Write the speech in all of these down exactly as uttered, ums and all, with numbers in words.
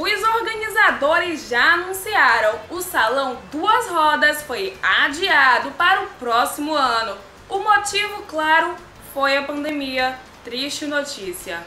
Os organizadores já anunciaram, o Salão Duas Rodas foi adiado para o próximo ano. O motivo, claro, foi a pandemia. Triste notícia.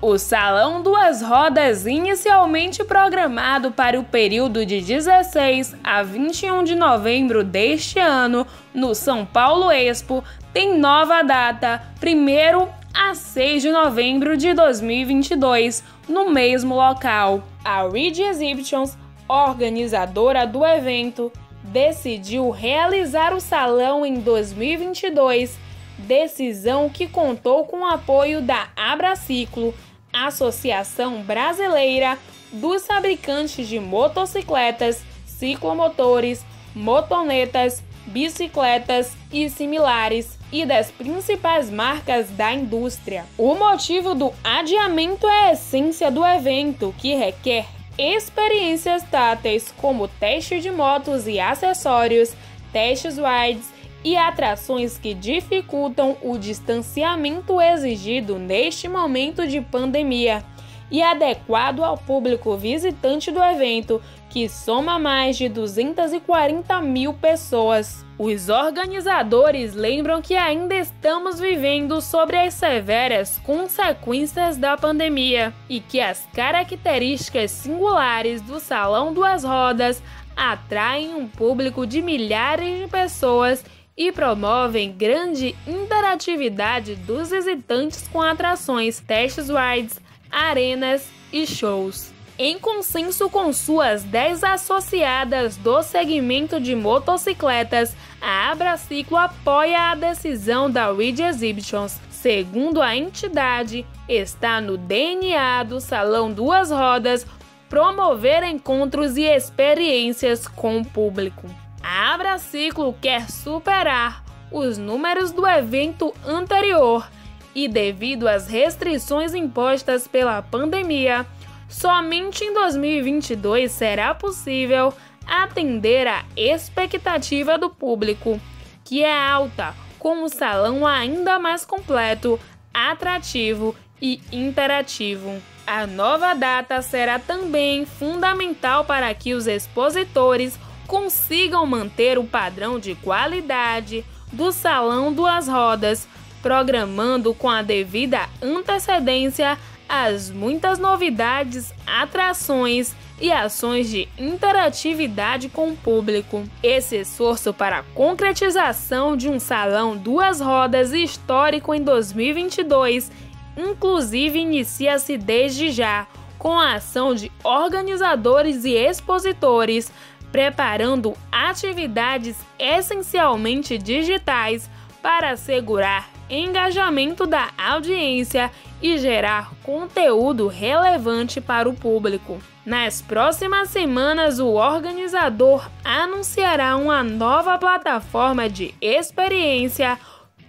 O Salão Duas Rodas, inicialmente programado para o período de dezesseis a vinte e um de novembro deste ano, no São Paulo Expo, tem nova data, primeiro a seis de novembro de dois mil e vinte e dois, no mesmo local. A Reed Exhibitions, organizadora do evento, decidiu realizar o salão em dois mil e vinte e dois, decisão que contou com o apoio da Abraciclo, Associação Brasileira dos Fabricantes de Motocicletas, Ciclomotores, Motonetas, Bicicletas e similares, e das principais marcas da indústria. O motivo do adiamento é a essência do evento, que requer experiências táteis como teste de motos e acessórios, testes rides e atrações que dificultam o distanciamento exigido neste momento de pandemia e adequado ao público visitante do evento, que soma mais de duzentas e quarenta mil pessoas. Os organizadores lembram que ainda estamos vivendo sobre as severas consequências da pandemia e que as características singulares do Salão Duas Rodas atraem um público de milhares de pessoas e promovem grande interatividade dos visitantes com atrações, testes rides, arenas e shows. Em consenso com suas dez associadas do segmento de motocicletas, a Abraciclo apoia a decisão da Reed Exhibitions. Segundo a entidade, está no D N A do Salão Duas Rodas promover encontros e experiências com o público. A Abraciclo quer superar os números do evento anterior e, devido às restrições impostas pela pandemia, somente em dois mil e vinte e dois será possível atender à expectativa do público, que é alta, com o salão ainda mais completo, atrativo e interativo. A nova data será também fundamental para que os expositores consigam manter o padrão de qualidade do Salão Duas Rodas, programando com a devida antecedência as muitas novidades, atrações e ações de interatividade com o público. Esse esforço para a concretização de um Salão Duas Rodas histórico em dois mil e vinte e dois, inclusive, inicia-se desde já, com a ação de organizadores e expositores, preparando atividades essencialmente digitais para assegurar engajamento da audiência e gerar conteúdo relevante para o público. Nas próximas semanas, o organizador anunciará uma nova plataforma de experiência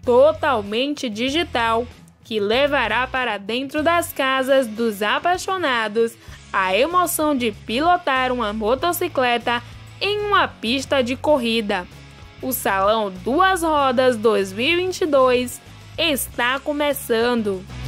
totalmente digital que levará para dentro das casas dos apaixonados a emoção de pilotar uma motocicleta em uma pista de corrida. O Salão Duas Rodas dois mil e vinte e dois está começando!